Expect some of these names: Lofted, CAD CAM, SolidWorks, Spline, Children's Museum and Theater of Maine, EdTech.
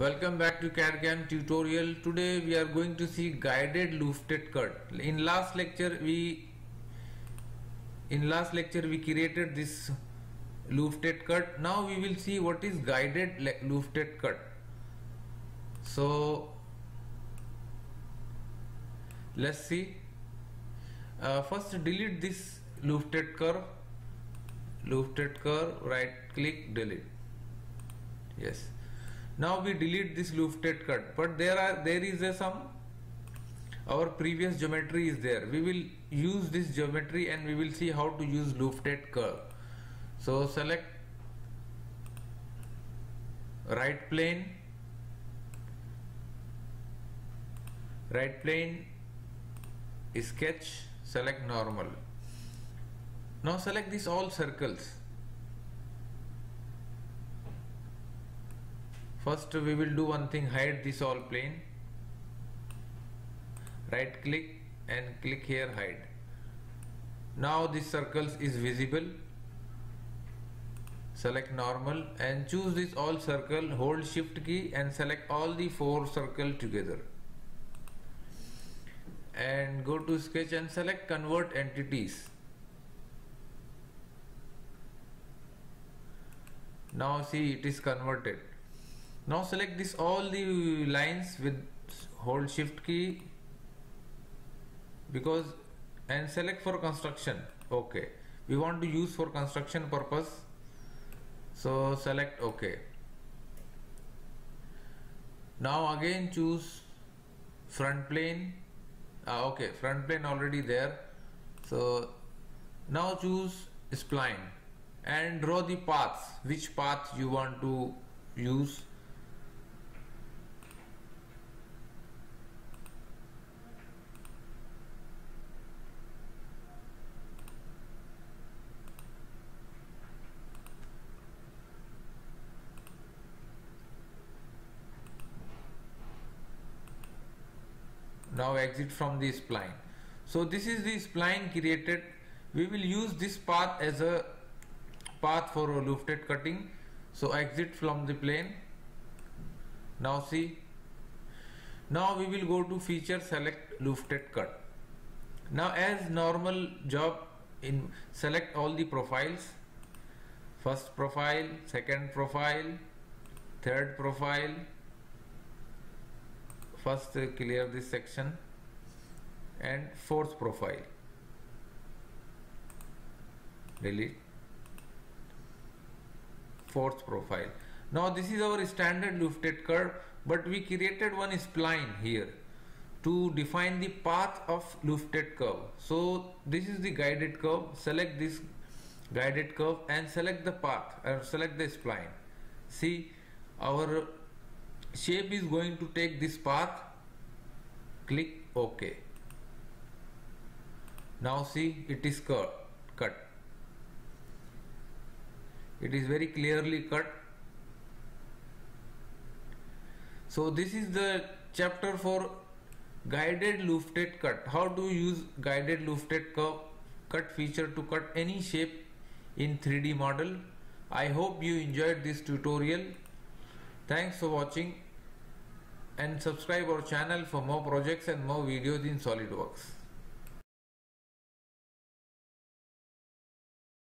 Welcome back to CAD CAM tutorial. Today we are going to see guided lofted cut. In last lecture we created this lofted cut. Now we will see what is guided lofted cut. So let's see. First delete this lofted curve. Right click, delete. Yes. Now we delete this lofted cut, but there is some our previous geometry is there. We will use this geometry and we will see how to use lofted curve. So select right plane, sketch, select normal. Now select these all circles. First we will do one thing, hide this all plane. Right click and click here, hide. Now this circles is visible. Select normal and choose this all circle, hold shift key and select all the four circle together. And go to sketch and select convert entities. Now see, it is converted. Now select this all the lines with hold shift key and select for construction. Okay, we want to use for construction purpose, so select okay. Now again choose front plane. Okay, front plane already there, so now choose spline and draw the paths, which path you want to use. Now exit from the spline. So this is the spline created. We will use this path as a path for a lofted cutting. So exit from the plane. Now see. Now we will go to feature, select lofted cut. Now as normal job, select all the profiles. First profile, second profile, third profile. First clear this section and fourth profile, delete fourth profile. Now this is our standard lofted curve, but we created one spline here to define the path of lofted curve. So this is the guided curve. Select this guided curve and select the path or select the spline. See, our shape is going to take this path. Click OK. Now see, it is cut. It is very clearly cut. So this is the chapter for guided lofted cut. How to use guided lofted cut feature to cut any shape in 3D model. I hope you enjoyed this tutorial. Thanks for watching and subscribe our channel for more projects and more videos in SolidWorks.